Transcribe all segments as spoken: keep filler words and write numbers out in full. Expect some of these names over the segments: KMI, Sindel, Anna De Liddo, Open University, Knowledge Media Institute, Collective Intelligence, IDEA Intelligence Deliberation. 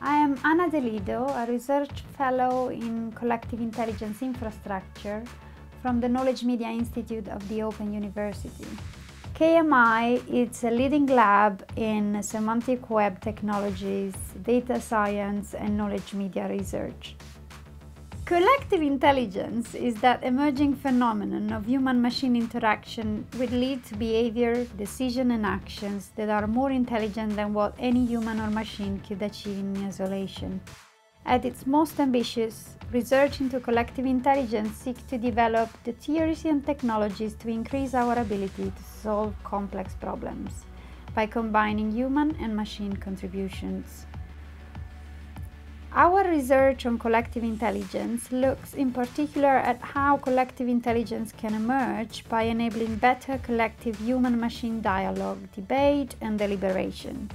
I am Anna De Liddo, a research fellow in collective intelligence infrastructure from the Knowledge Media Institute of the Open University. K M I is a leading lab in semantic web technologies, data science and knowledge media research. Collective intelligence is that emerging phenomenon of human-machine interaction which leads to behavior, decision and actions that are more intelligent than what any human or machine could achieve in isolation. At its most ambitious, research into collective intelligence seeks to develop the theories and technologies to increase our ability to solve complex problems by combining human and machine contributions. Our research on collective intelligence looks in particular at how collective intelligence can emerge by enabling better collective human-machine dialogue, debate and deliberation.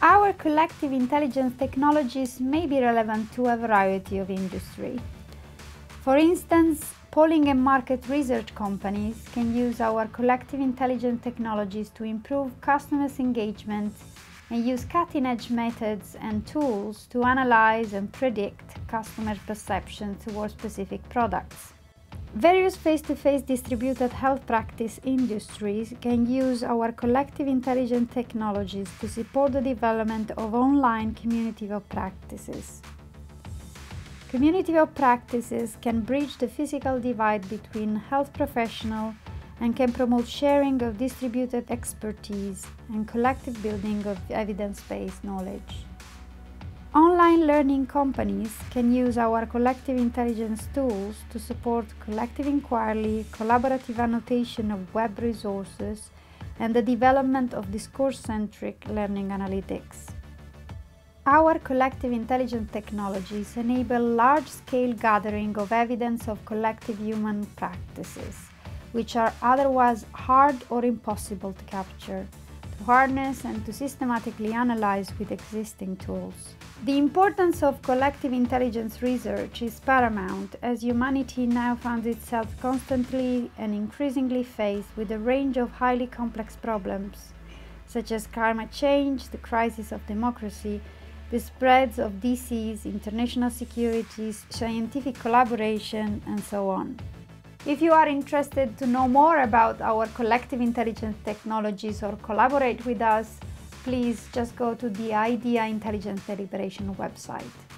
Our collective intelligence technologies may be relevant to a variety of industry. For instance, polling and market research companies can use our collective intelligence technologies to improve customers' engagement and use cutting-edge methods and tools to analyze and predict customer perception towards specific products. Various face-to-face distributed health practice industries can use our collective intelligence technologies to support the development of online community of practices. Community of practices can bridge the physical divide between health professionals and can promote sharing of distributed expertise and collective building of evidence-based knowledge. Online learning companies can use our collective intelligence tools to support collective inquiry, collaborative annotation of web resources, and the development of discourse-centric learning analytics. Our collective intelligence technologies enable large-scale gathering of evidence of collective human practices, which are otherwise hard or impossible to capture, to harness and to systematically analyze with existing tools. The importance of collective intelligence research is paramount as humanity now finds itself constantly and increasingly faced with a range of highly complex problems, such as climate change, the crisis of democracy, the spreads of disease, international securities, scientific collaboration, and so on. If you are interested to know more about our collective intelligence technologies or collaborate with us, please just go to the IDEA Intelligence Deliberation website.